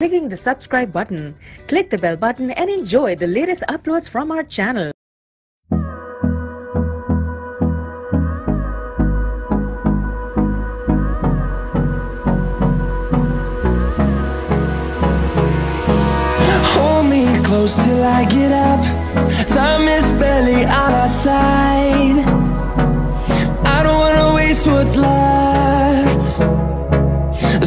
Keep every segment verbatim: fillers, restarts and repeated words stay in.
Clicking the subscribe button, click the bell button and enjoy the latest uploads from our channel. Hold me close till I get up. Time is barely on our side. I don't wanna waste what's left. The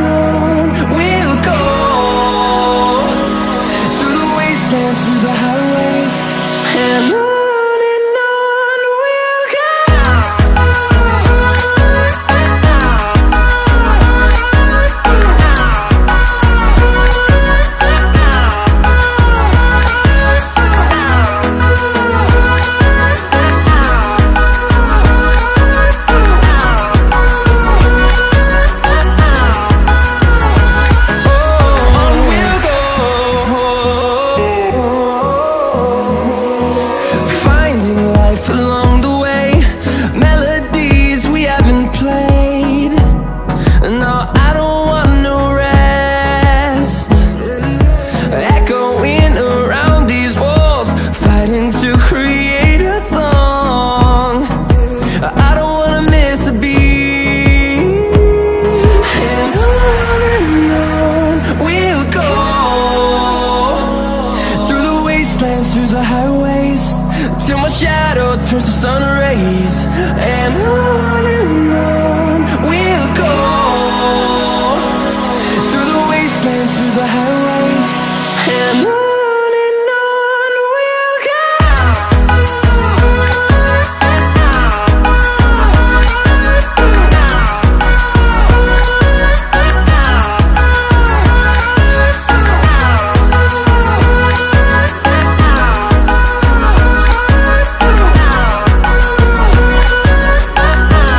on we'll go, through the wastelands, through the highways. And on and on we'll go. Oh, on we'll go. Finding life along the way, melodies we haven't played. No, I don't want no rest. Echoing around these walls, fighting to create a song. I don't wanna miss a beat. And on and on we'll go, through the wastelands, through the highways, till my shadow turns to sun rays. And on and on we'll go, through the wastelands, through the highways. And on and on we'll go.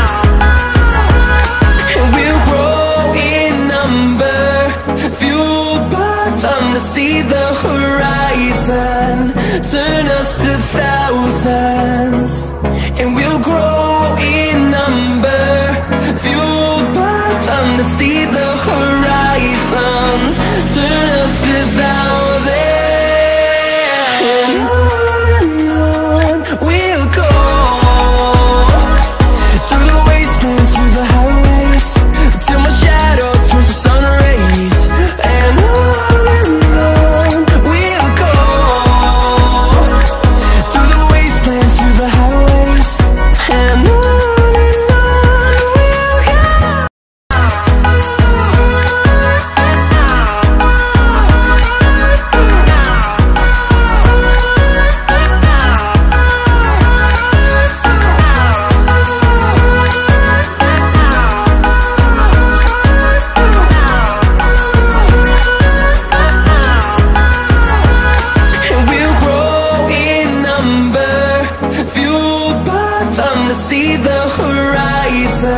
And we'll grow in number, fueled by them to see the horizon, turn us to thousands. And we'll grow in number, fueled by them to see the horizon, turn us to thousands. And on and on we'll go, through the wastelands, through the highways, till my shadow turns to sun rays. And on and on we'll go, through the wastelands, through the highways. And on and on we'll go. And we'll grow in number, fueled by them to see the horizon, turn